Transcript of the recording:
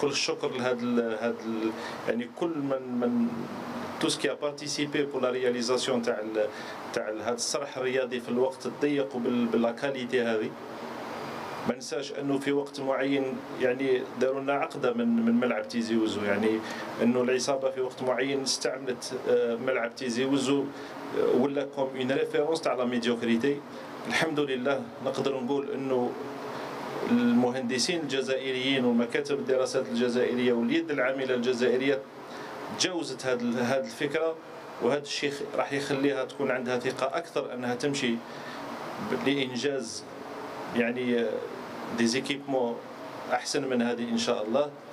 كل الشكر لهذا يعني كل من tout ce qui a participé pour la réalisation تاع هذا الصرح الرياضي في الوقت الضيق وبلا كاليتي هذه. ما ننساش انه في وقت معين يعني داروا لنا عقده من ملعب تيزي وزو، يعني انه العصابه في وقت معين استعملت ملعب تيزي وزو ولا كوم اون ريفيرونس تاع لا ميديوكريتي. الحمد لله نقدر نقول انه المهندسين الجزائريين ومكاتب الدراسات الجزائريه واليد العامله الجزائريه تجاوزت هذه الفكره، وهذا الشيء راح يخليها تكون عندها ثقه اكثر انها تمشي لانجاز يعني ديزيكيبمون احسن من هذه ان شاء الله.